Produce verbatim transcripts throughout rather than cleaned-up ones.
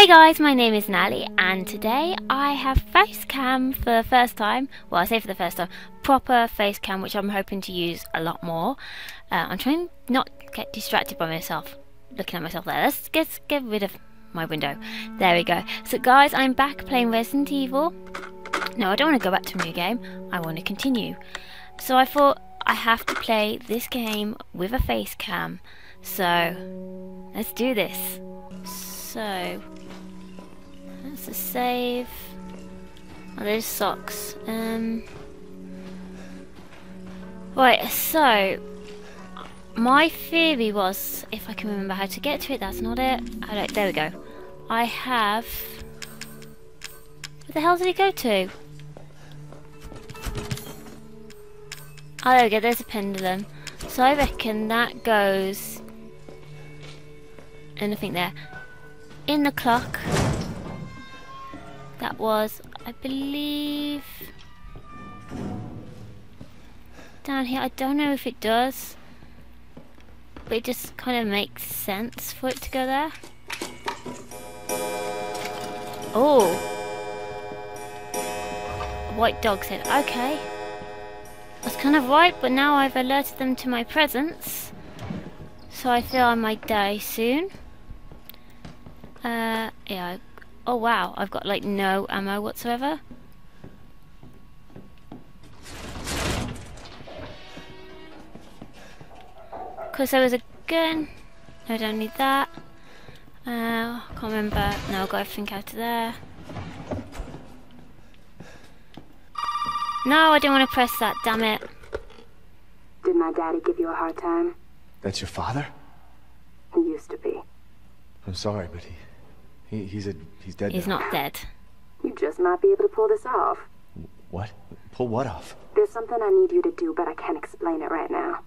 Hey guys, my name is Nally, and today I have face cam for the first time. Well, I say for the first time, proper face cam, which I'm hoping to use a lot more. Uh, I'm trying not to get distracted by myself, looking at myself there. Let's get, get rid of my window. There we go. So guys, I'm back playing Resident Evil. No, I don't want to go back to a new game. I want to continue. So I thought I have to play this game with a face cam. So let's do this. So that's a save. Oh, those socks. Um, right, so my theory was, if I can remember how to get to it, that's not it. I don't, there we go. I have... Where the hell did it go to? Oh, there we go, there's a pendulum. So I reckon that goes... And nothing there. In the clock. That was, I believe, down here. I don't know if it does, but it just kind of makes sense for it to go there. Oh, white dog said, okay. I was kind of right, but now I've alerted them to my presence, so I feel I might die soon. Uh, yeah, I, oh wow, I've got like no ammo whatsoever. Because there was a gun, I don't need that. Uh, I can't remember, no, I've got everything out of there. No, I didn't want to press that, damn it. Did my daddy give you a hard time? That's your father? He used to be. I'm sorry, but he... He, he's a he's dead. He's now. Not dead. You just might be able to pull this off. What? Pull what off? There's something I need you to do, but I can't explain it right now.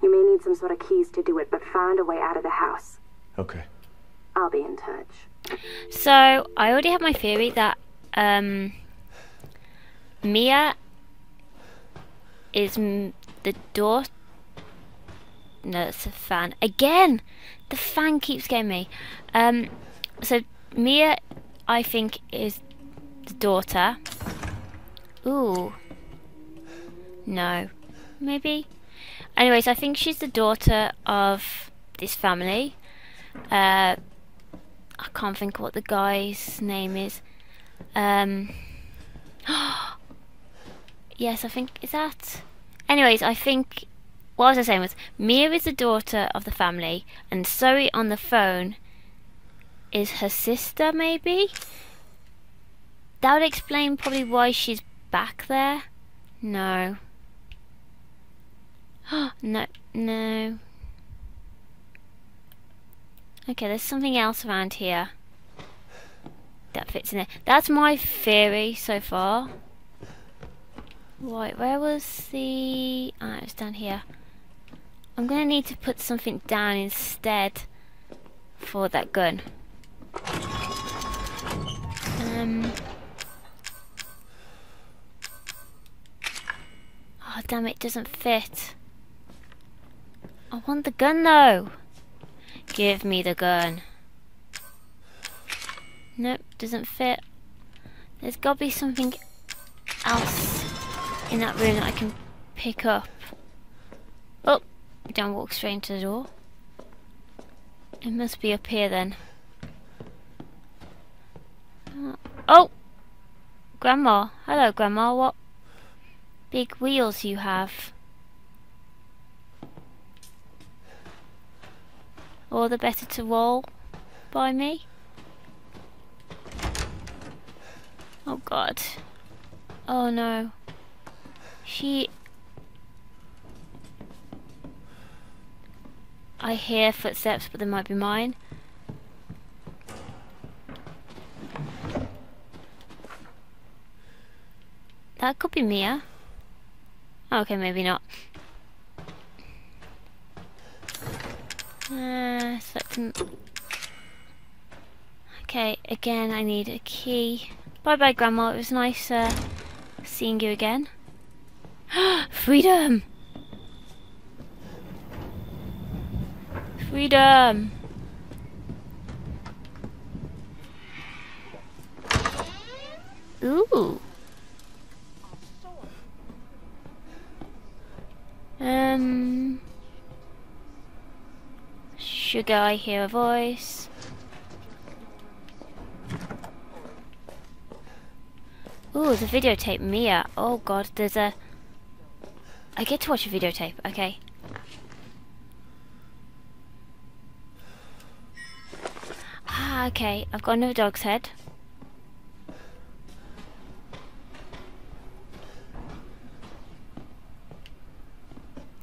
You may need some sort of keys to do it, but find a way out of the house. Okay. I'll be in touch. So I already have my theory that um, Mia is m the daughter. No, it's a fan again. The fan keeps getting me. Um. So Mia, I think, is the daughter. Ooh. No. Maybe. Anyways, I think she's the daughter of this family. Uh, I can't think of what the guy's name is. Um. Yes, I think, is that? Anyways, I think, what I was I saying was, Mia is the daughter of the family, and Zoe on the phone is her sister, maybe? That would explain probably why she's back there. No. No, no. Okay, there's something else around here that fits in there. That's my theory so far. Right, where was the... Ah, it's down here. I'm gonna need to put something down instead for that gun. Um. Oh damn, it doesn't fit. I want the gun though. Give me the gun. Nope, doesn't fit. There's gotta be something else in that room that I can pick up. Oh, don't walk straight into the door. It must be up here then. Oh! Grandma. Hello, Grandma. What big wheels you have. All the better to roll by me. Oh, God. Oh, no. She... I hear footsteps, but they might be mine. That could be Mia. Okay, maybe not. Uh, selecting. Okay, again, I need a key. Bye bye, Grandma. It was nice uh, seeing you again. Freedom! Freedom! Ooh. Um. Should I hear a voice? Ooh, the videotape, Mia. Oh god, there's a... I get to watch a videotape, okay. Ah, okay, I've got another dog's head.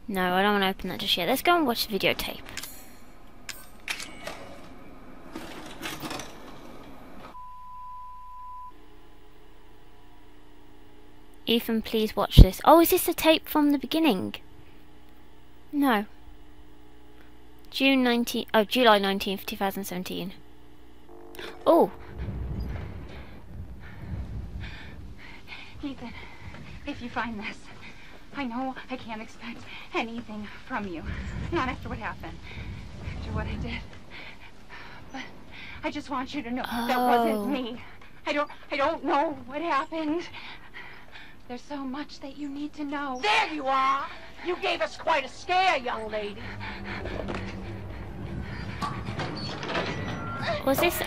No, I don't want to open that just yet. Let's go and watch the videotape. Ethan, please watch this. Oh, is this the tape from the beginning? No. June nineteenth. Oh, July nineteenth, two thousand seventeen. Oh! Ethan, if you find this, I know I can't expect anything from you. Not after what happened. After what I did. But I just want you to know oh. that wasn't me. I don't, I don't know what happened. There's so much that you need to know. There you are! You gave us quite a scare, young lady. Was this...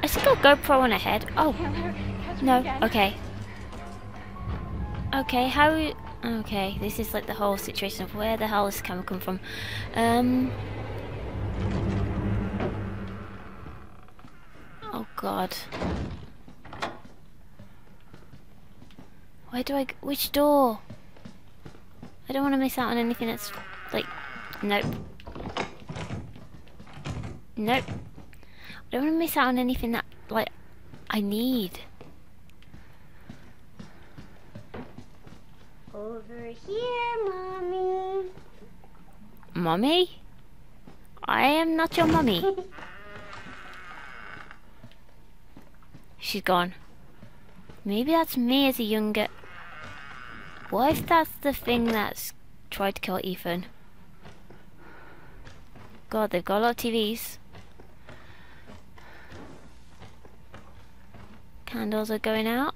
Has it got GoPro on her head? Oh. No, okay. Okay, how... Okay, this is like the whole situation of where the hell this camera come from. Um... Oh, God. Where do I... G which door? I don't want to miss out on anything that's... Like... Nope. Nope. I don't want to miss out on anything that... Like... I need. Over here, Mommy. Mommy? I am not your Mommy. She's gone. Maybe that's me as a younger... What if that's the thing that's tried to kill Ethan? God, they've got a lot of T Vs. Candles are going out.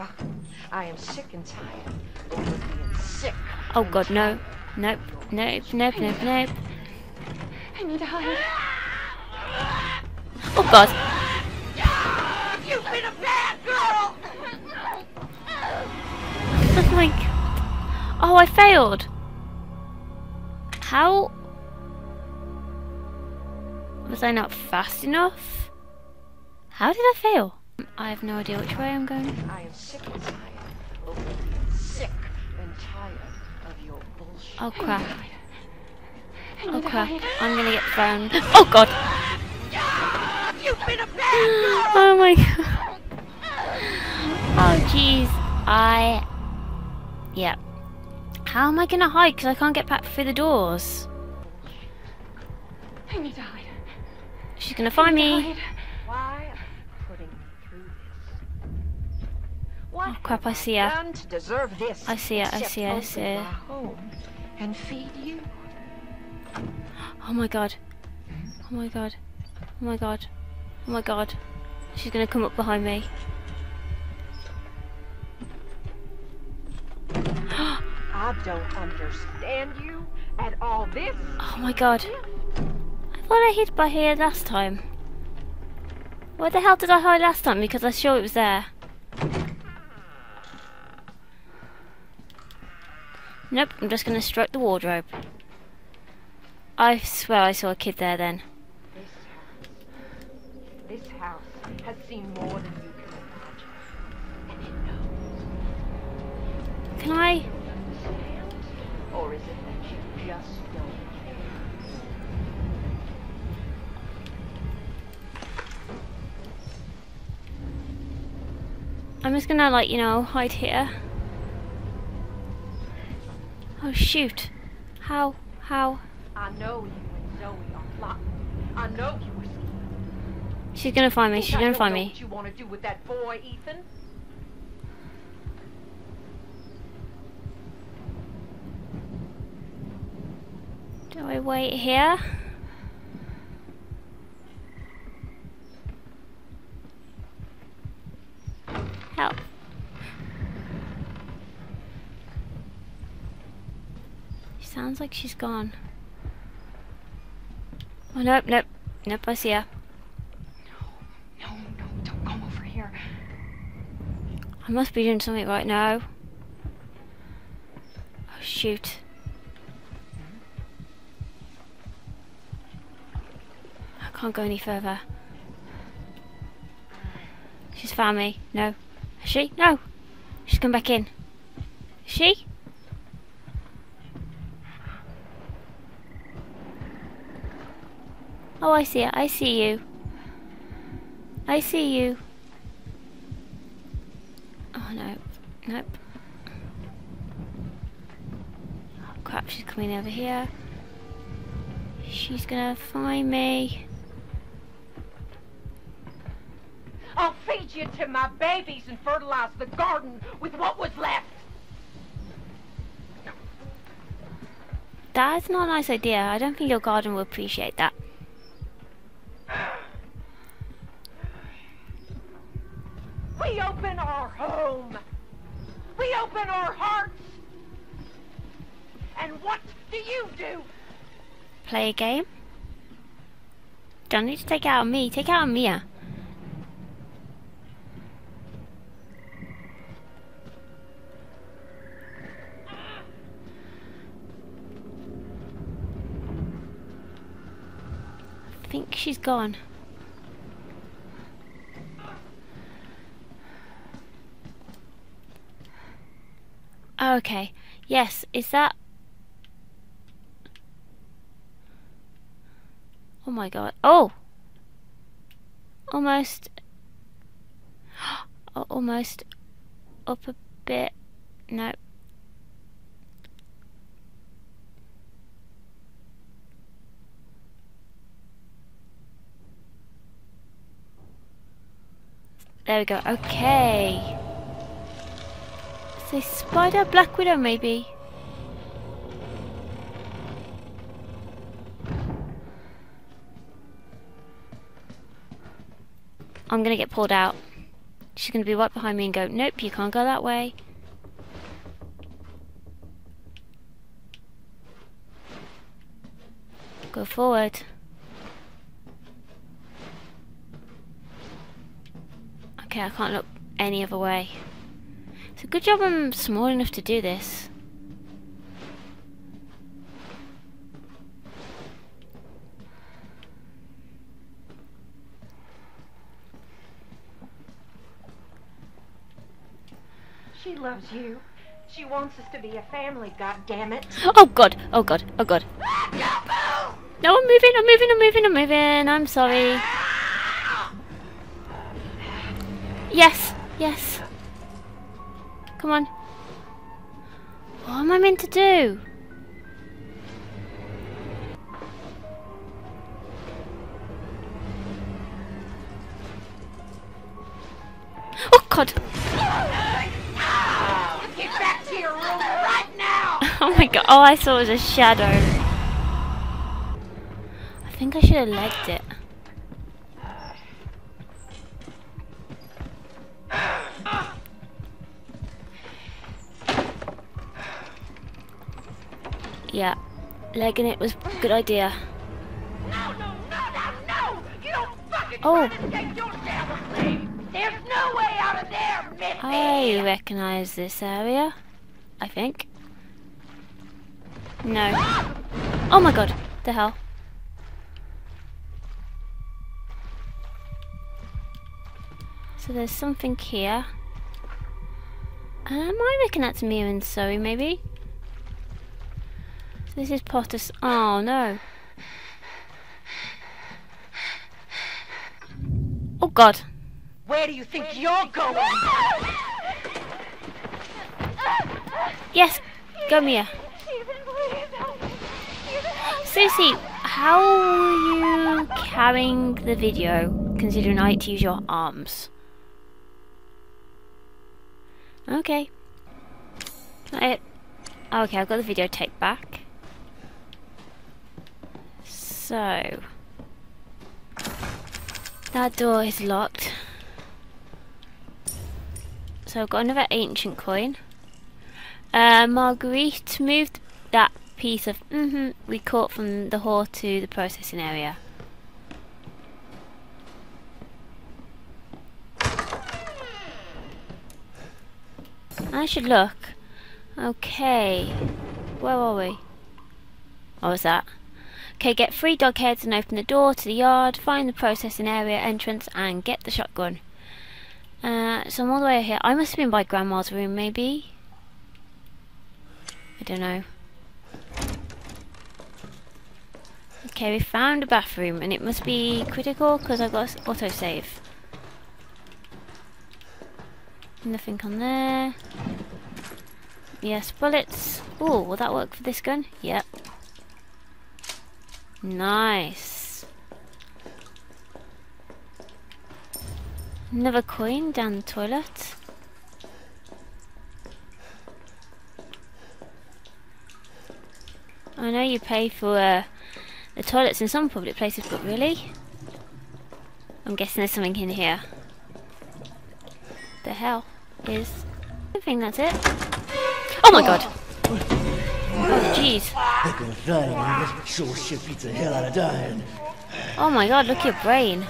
Oh, I am sick and tired of being sick. Oh god, no. Nope, nope, nope, nope, nope. I need to hide. Oh god. You've been a bad girl! Oh my god. Oh, I failed. How? Was I not fast enough? How did I fail? I have no idea which way I'm going. I am sick and tired of being sick and tired. Oh crap. Oh crap. I'm gonna get thrown. Oh god! Oh my god. Oh jeez. I... Yeah. How am I gonna hide? Because I can't get back through the doors. I need to hide. She's gonna find me. Why am I putting you through this? Oh crap, I see her. I see her, I see her, I see her. And feed you. Oh my god. Oh my god. Oh my god. Oh my god. She's gonna come up behind me. I don't understand you at all this. Oh my god. I thought I hid by here last time. Where the hell did I hide last time? Because I was sure it was there. Nope, I'm just going to stroke the wardrobe. I swear I saw a kid there then. This house, this house has seen more than you can imagine. And it knows. Can I? Or is it that you just don't? I'm just going to, like, you know, hide here. Oh shoot! How? How? I know you and Zoe are plotting. I know you. She's gonna find me. She's gonna find me. What you want to do with that boy, Ethan? Do I wait here? Help. She sounds like she's gone. Oh, nope, nope. Nope, I see her. No, no, no, don't come over here. I must be doing something right now. Oh, shoot. I can't go any further. She's found me. No. Is she? No! She's come back in. Is she? Oh, I see it. I see you. I see you. Oh, no. Nope. Oh, crap. She's coming over here. She's gonna find me. I'll feed you to my babies and fertilize the garden with what was left. That's not a nice idea. I don't think your garden will appreciate that. We open our home. We open our hearts. And what do you do? Play a game? Don't need to take out on me. Take out on Mia. I think she's gone. Okay. Yes, is that... Oh my god. Oh! Almost... Almost... Up a bit. No. There we go. Okay. Say spider, black widow, maybe. I'm gonna get pulled out. She's gonna be right behind me and go, nope, you can't go that way. Go forward. Okay, I can't look any other way. So good job I'm small enough to do this. She loves you. She wants us to be a family, goddammit. Oh god, oh god, oh god. No, I'm moving, I'm moving, I'm moving, I'm moving. I'm sorry. Yes, yes. Come on. What am I meant to do? Oh god! Get back to your room right now! Oh my god, all I saw was a shadow. I think I should have legged it. Yeah, legging it was a good idea. No, no, no, no, no! You don't fucking oh. try to take yourself a sleep! There's no way out of there, Minnie! I recognise this area, I think. No. Oh my god, the hell. So there's something here. Am I reckon that's Mia and Zoe, maybe? This is Potter's. Oh no! Oh god! Where do you think Where you're you going? Yes, go Mia. Susie, how are you carrying the video? Considering I had to use your arms. Okay. Not it. Okay, I've got the videotape back. So that door is locked. So I've got another ancient coin. Uh, Marguerite moved that piece of mm-hmm we caught from the hall to the processing area. I should look. Okay, where are we? What was that? Okay, get three dog heads and open the door to the yard, find the processing area entrance and get the shotgun. Uh, so I'm all the way over here. I must have been by Grandma's room maybe? I don't know. Okay, we found a bathroom and it must be critical because I've got autosave. Nothing on there. Yes, bullets. Ooh, will that work for this gun? Yep. Nice. Another coin down the toilet. I know you pay for uh, the toilets in some public places, but really? I'm guessing there's something in here. The hell is... I think that's it. Oh my god! Oh jeez. Oh my god, look at your brain.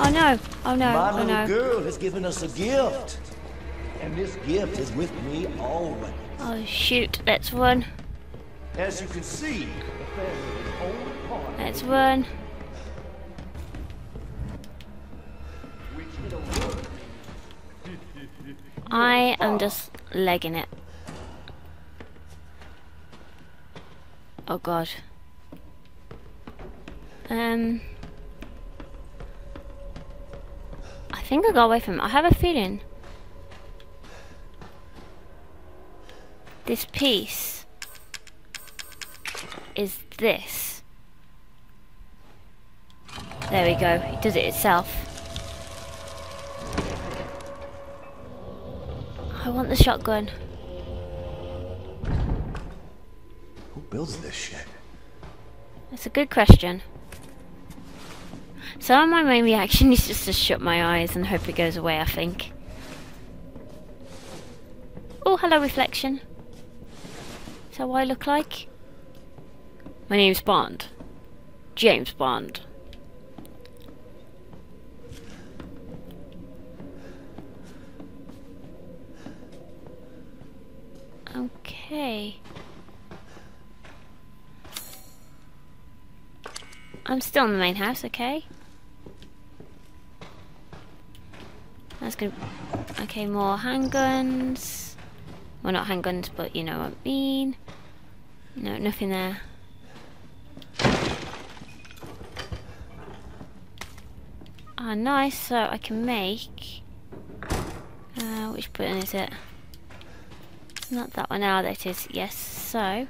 Oh no, oh no, oh no. My girl has given us a gift. And this gift is with me already. Oh shoot, let's run. As you can see, let's run. I am just legging it. Oh god. Um I think I got away from it. I have a feeling. This piece is this. There we go. It does it itself. I want the shotgun. Who builds this shit? That's a good question. So my main reaction is just to shut my eyes and hope it goes away, I think. Oh, hello reflection. Is that what I look like? My name's Bond. James Bond. Okay. I'm still in the main house, okay? That's good. Okay, more handguns. Well, not handguns, but you know what I mean. No, nothing there. Ah, nice. So I can make... Uh, which button is it? Not that one. Now that it is. Yes. So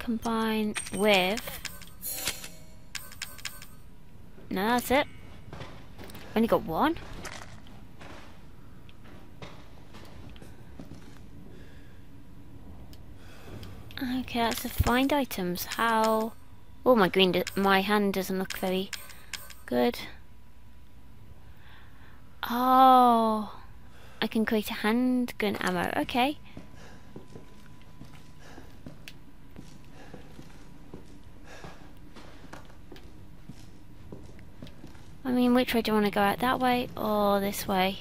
combine with. No, that's it. Only got one. Okay, that's the find items. How? Oh, my green. My hand doesn't look very good. Oh. I can create a handgun ammo, okay. I mean, which way do I want to go out? That way or this way?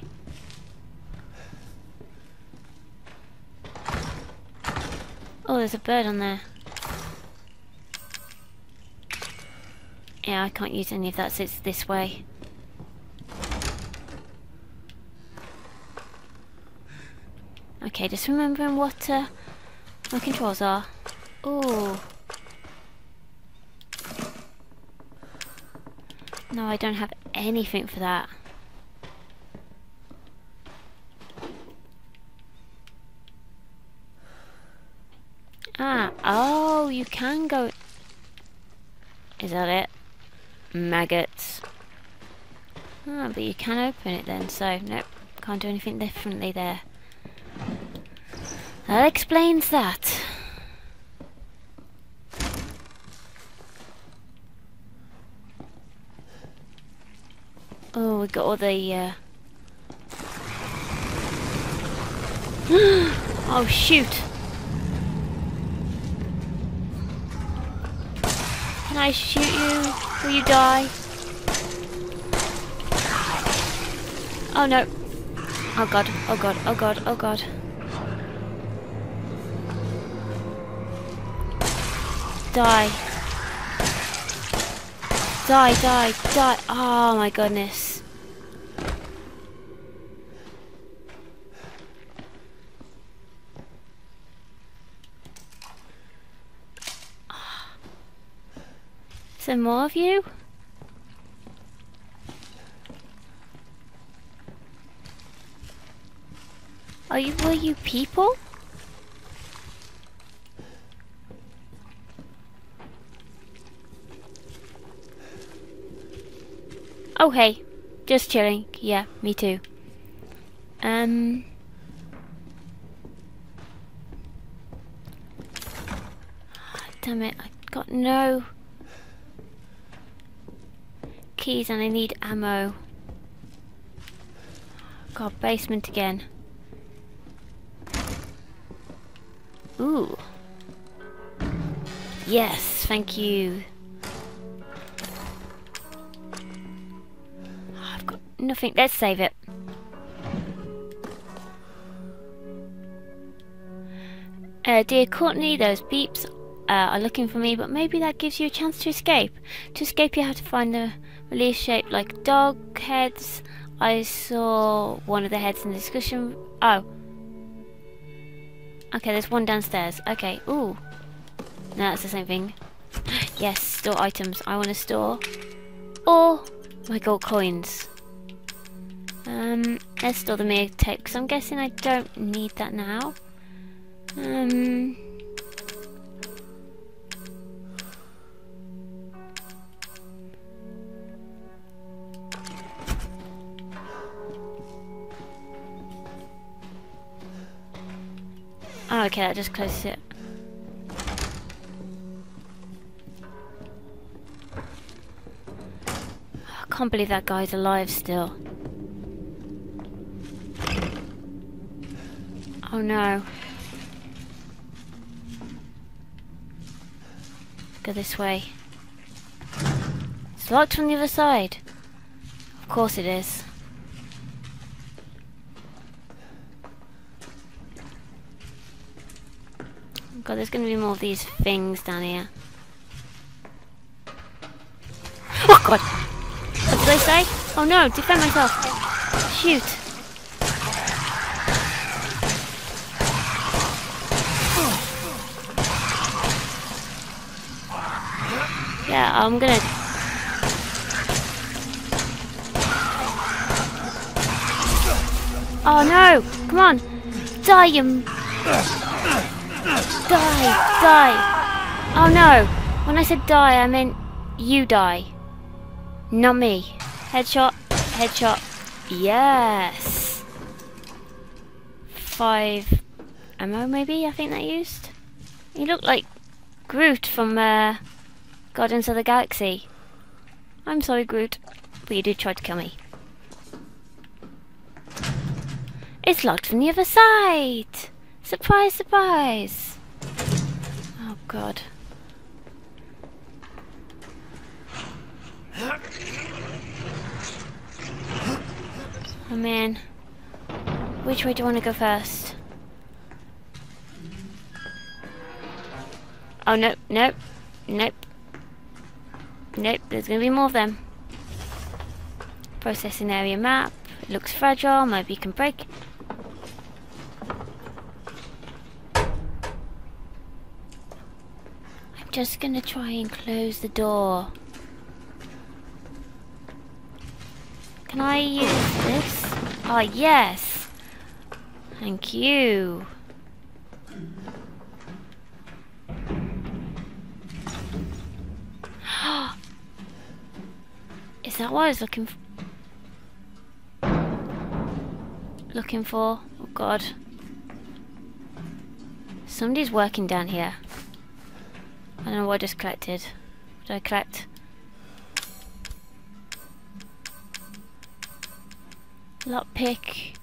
Oh, there's a bird on there. Yeah, I can't use any of that, so it's this way. Okay, just remembering what uh, my controls are. Ooh. No, I don't have anything for that. Ah, oh, you can go... Is that it? Maggots. Ah, but you can open it then, so nope, can't do anything differently there. That explains that. Oh, we got all the. Uh... oh shoot! Can I shoot you? Will you die? Oh no! Oh god! Oh god! Oh god! Oh god! Die! Die! Die! Die! Oh my goodness! Is there more of you? Are you, were you people? Oh hey, just chilling. Yeah, me too. Um, damn it, I got no keys and I need ammo. God, basement again. Ooh. Yes, thank you. Oh, I've got nothing. Let's save it. Uh, dear Courtney, those beeps uh, are looking for me, but maybe that gives you a chance to escape. To escape, you have to find a relief shaped like dog heads. I saw one of the heads in the discussion. Oh. Okay, there's one downstairs. Okay, ooh. No, that's the same thing. Yes, store items. I want to store all my gold coins. Um, let's store the Mia tech, because I'm guessing I don't need that now. Um... Oh, okay, that just closes it. I can't believe that guy's alive still. Oh no. Go this way. It's locked from the other side. Of course it is. God, there's going to be more of these things down here. Oh god! What did I say? Oh no, defend myself! Shoot! Oh. Yeah, I'm gonna... Oh no! Come on! Die, you... Die! Die! Oh no! When I said die, I meant you die. Not me. Headshot. Headshot. Yes! Five ammo maybe, I think that used? You look like Groot from uh, Guardians of the Galaxy. I'm sorry Groot, but you did try to kill me. It's locked from the other side! Surprise, surprise! Oh god. Oh man. Which way do I want to go first? Oh nope, nope, nope. Nope, there's gonna be more of them. Processing area map. It looks fragile, maybe you can break. Just gonna try and close the door. Can I use this? Oh yes! Thank you! Is that what I was looking for? Looking for? Oh god. Somebody's working down here. I don't know what I just collected. What did I collect? Lockpick.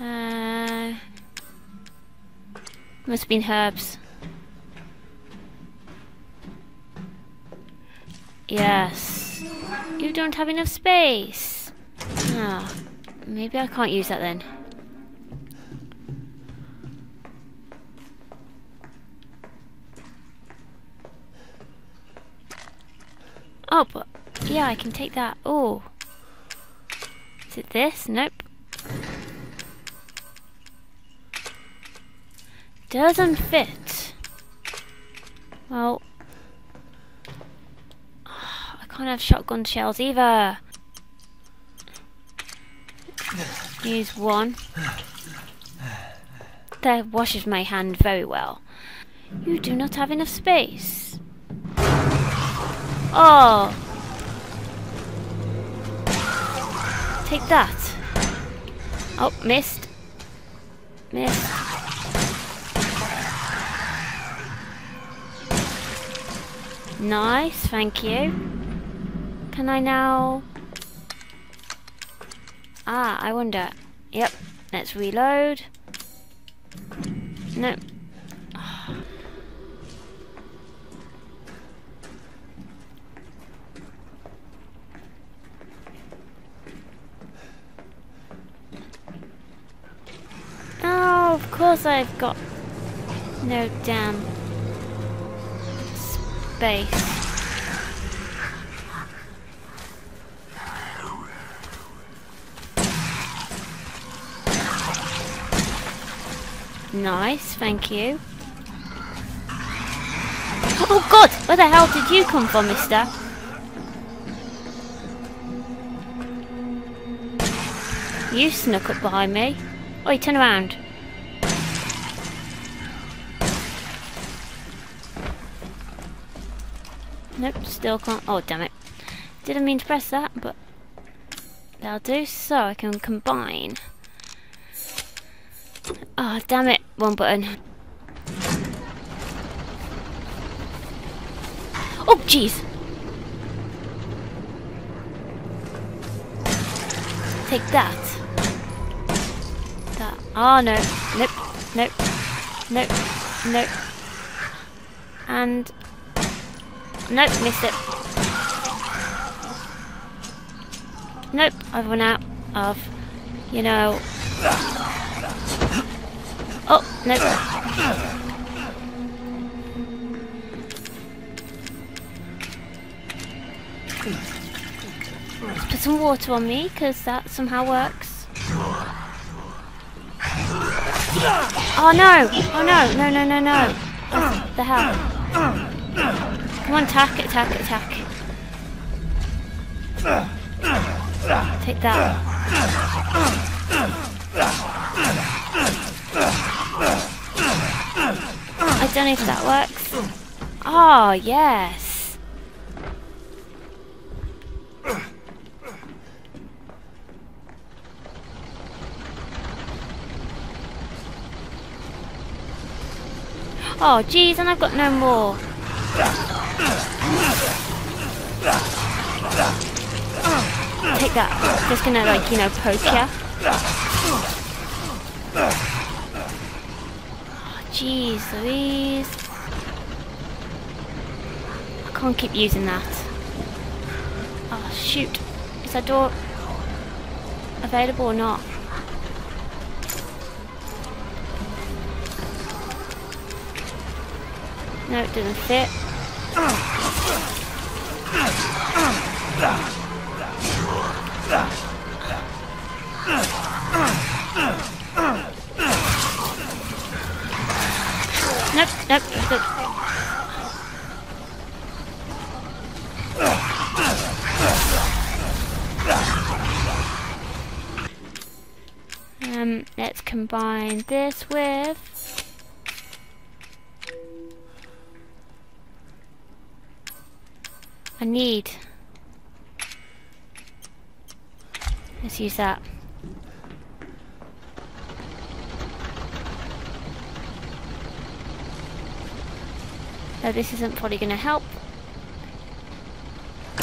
Uh, must have been herbs. Yes. You don't have enough space. Ah, oh, maybe I can't use that then. Oh, but yeah, I can take that. Oh. Is it this? Nope. Doesn't fit. Well, I can't have shotgun shells either. Use one. That washes my hand very well. You do not have enough space. Oh! Take that. Oh, missed. Missed. Nice, thank you. Can I now... Ah, I wonder. Yep, let's reload. No. Because I've got no damn space. Nice, thank you. Oh God, where the hell did you come from, mister? You snuck up behind me. Oi, turn around. Nope, still can't. Oh, damn it. Didn't mean to press that, but that'll do, so I can combine. Oh, damn it. One button. Oh, jeez. Take that. That. Oh, no. Nope. Nope. Nope. Nope. And... Nope, missed it. Nope, I've run out of, you know... Oh, nope. Let's put some water on me, because that somehow works. Oh no! Oh no! No, no, no, no! What the hell? Come on, attack, attack, attack. Take that. I don't know if that works. Oh, yes. Oh, geez, and I've got no more. Take that. Just gonna, like, you know, poke ya. Oh, jeez Louise. I can't keep using that. Oh, shoot. Is that door available or not? No, it doesn't fit. Nope, nope, nope. Um, let's combine this with... I need. Let's use that. No, this isn't probably going to help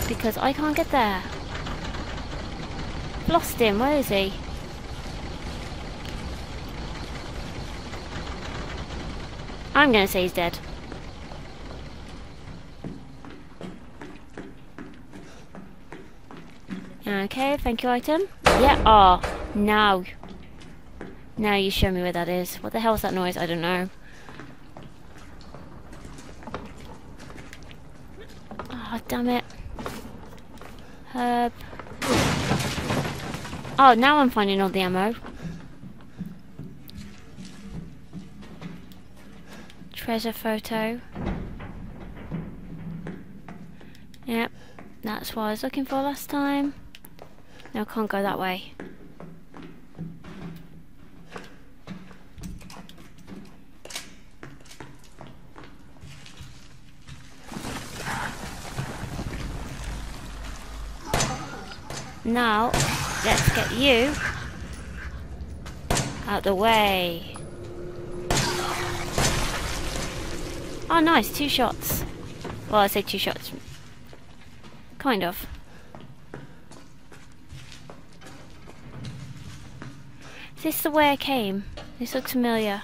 because I can't get there. lost him. Where is he? I'm going to say he's dead. Okay, thank you, item. Yeah, oh, now. Now you show me where that is. What the hell is that noise? I don't know. Oh, damn it. Herb. Oh, now I'm finding all the ammo. Treasure photo. Yep, that's what I was looking for last time. No, I can't go that way. Now, let's get you out the way. Oh nice, two shots. Well, I say two shots. Kind of. Is this the way I came? This looks familiar.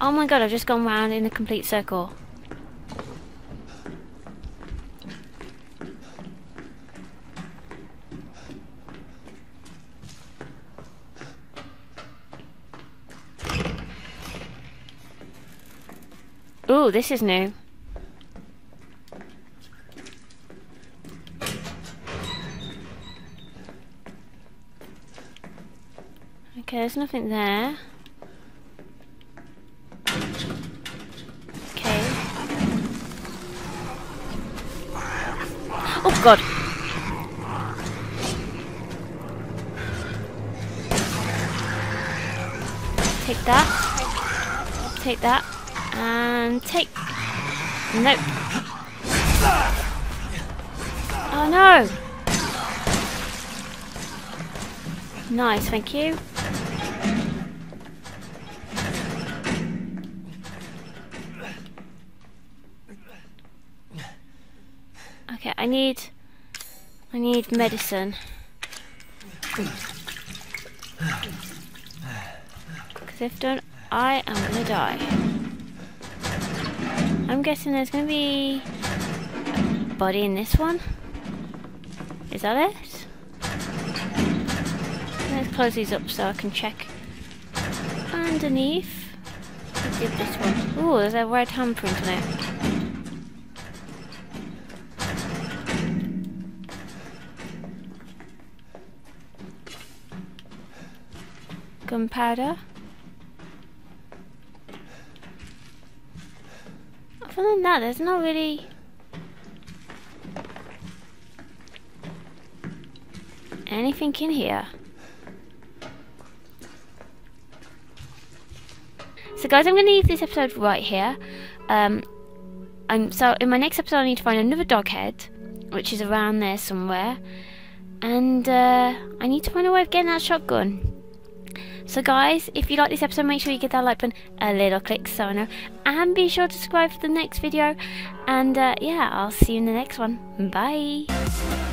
Oh my god, I've just gone round in a complete circle. Ooh, this is new. Okay, there's nothing there. Okay. Oh god! Take that. Take that. And take... Nope. Oh no! Nice, thank you. Okay, I need... I need medicine. Because if done, I am gonna die. I'm guessing there's going to be a body in this one. Is that it? Let's close these up so I can check underneath. I did this one. Ooh, there's a red handprint on it. Gunpowder. Other than that, there's not really anything in here. So guys, I'm going to leave this episode right here. Um, I'm, so in my next episode I need to find another dog head, which is around there somewhere. And uh, I need to find a way of getting that shotgun. So guys, if you like this episode, make sure you give that like button a little click so I know. And be sure to subscribe for the next video. And uh, yeah, I'll see you in the next one. Bye.